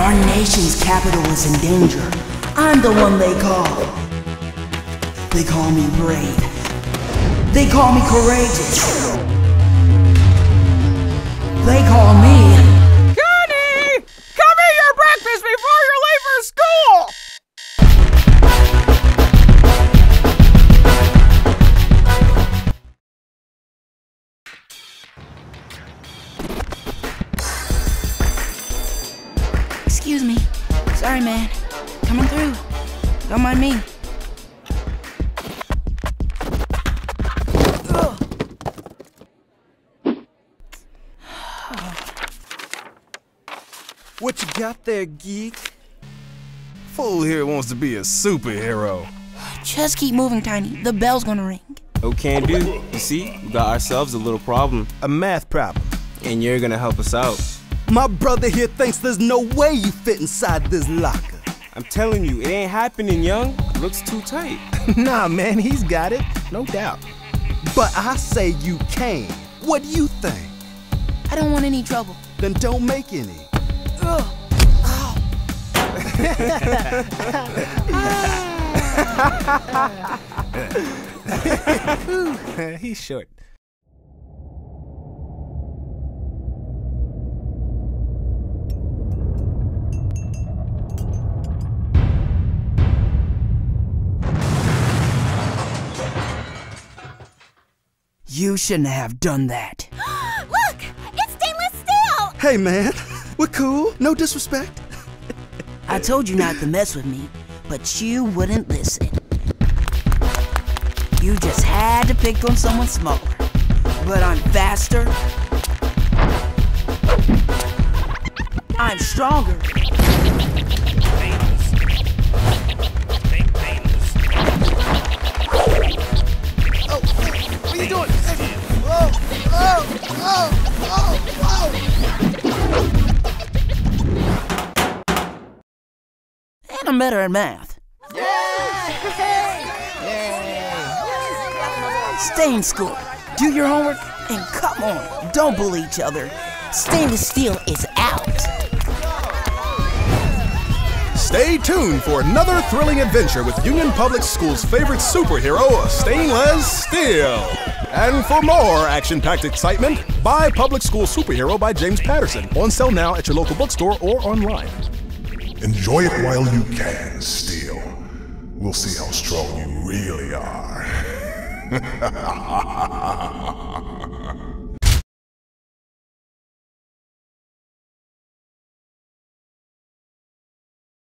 our nation's capital was in danger, I'm the one they call. They call me brave. They call me courageous. They call me... Goody! Come eat your breakfast before you're late for school! Excuse me. Sorry, man. Coming through. Don't mind me. What you got there, geek? Fool here wants to be a superhero. Just keep moving, Tiny. The bell's gonna ring. Oh, can do. You see, we got ourselves a little problem. A math problem. And you're gonna help us out. My brother here thinks there's no way you fit inside this locker. I'm telling you, it ain't happening, young. Looks too tight. Nah, man, he's got it, no doubt. But I say you can. What do you think? I don't want any trouble. Then don't make any. Ugh. Ow. Ah. He's short. You shouldn't have done that. Look! It's Stainless Steel! Hey, man. We're cool. No disrespect. I told you not to mess with me, but you wouldn't listen. You just had to pick on someone smaller. But I'm faster. I'm stronger. What are you doing? Whoa! Whoa! Whoa! Whoa! Whoa! And I'm better at math. Yay! Yay! Stay in school, do your homework, and come on, don't bully each other. Stainless Steel is out. Stay tuned for another thrilling adventure with Union Public School's favorite superhero, Stainless Steel. And for more action-packed excitement, buy Public School Superhero by James Patterson. On sale now at your local bookstore or online. Enjoy it while you can, Steel. We'll see how strong you really are.